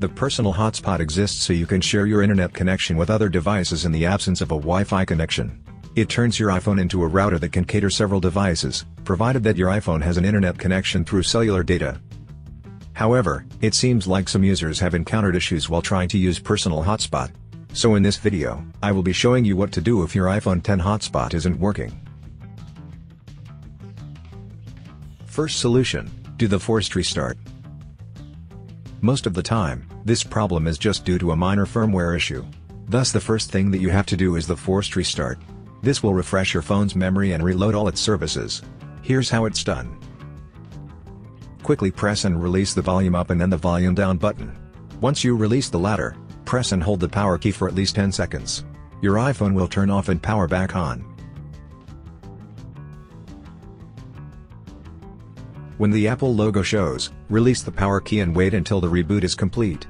The personal hotspot exists so you can share your internet connection with other devices in the absence of a Wi-Fi connection. It turns your iPhone into a router that can cater several devices, provided that your iPhone has an internet connection through cellular data. However, it seems like some users have encountered issues while trying to use personal hotspot. So in this video, I will be showing you what to do if your iPhone X hotspot isn't working. First solution, do the forced restart. Most of the time, this problem is just due to a minor firmware issue. Thus the first thing that you have to do is the forced restart. This will refresh your phone's memory and reload all its services. Here's how it's done. Quickly press and release the volume up and then the volume down button. Once you release the latter, press and hold the power key for at least 10 seconds. Your iPhone will turn off and power back on. When the Apple logo shows, release the power key and wait until the reboot is complete.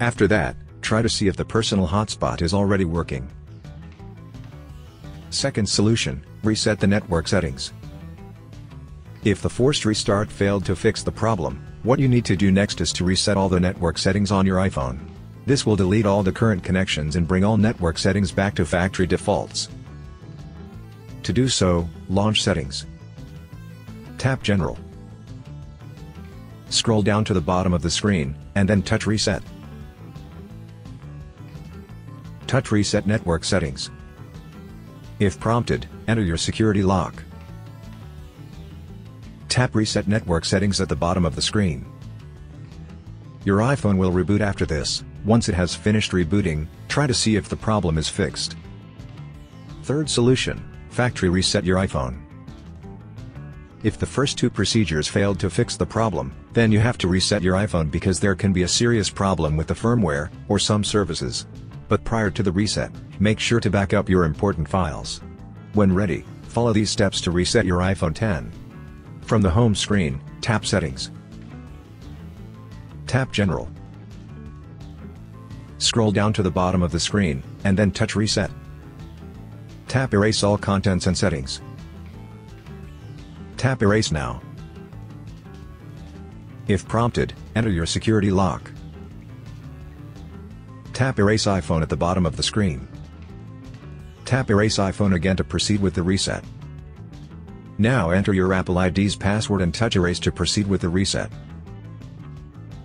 After that, try to see if the personal hotspot is already working. Second solution, reset the network settings. If the forced restart failed to fix the problem, what you need to do next is to reset all the network settings on your iPhone. This will delete all the current connections and bring all network settings back to factory defaults. To do so, launch Settings. Tap General. Scroll down to the bottom of the screen, and then touch Reset. Touch Reset Network Settings. If prompted, enter your security lock. Tap Reset Network Settings at the bottom of the screen. Your iPhone will reboot after this. Once it has finished rebooting, try to see if the problem is fixed. Third solution, factory reset your iPhone. If the first two procedures failed to fix the problem, then you have to reset your iPhone because there can be a serious problem with the firmware, or some services. But prior to the reset, make sure to back up your important files. When ready, follow these steps to reset your iPhone X. From the home screen, tap Settings. Tap General. Scroll down to the bottom of the screen, and then touch Reset. Tap Erase All Contents and Settings. Tap Erase Now. If prompted, enter your security lock. Tap Erase iPhone at the bottom of the screen. Tap Erase iPhone again to proceed with the reset. Now enter your Apple ID's password and touch Erase to proceed with the reset.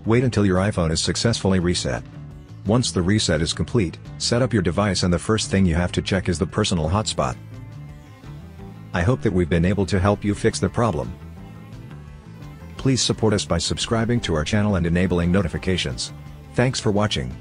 Wait until your iPhone is successfully reset. Once the reset is complete, set up your device and the first thing you have to check is the personal hotspot. I hope that we've been able to help you fix the problem. Please support us by subscribing to our channel and enabling notifications. Thanks for watching.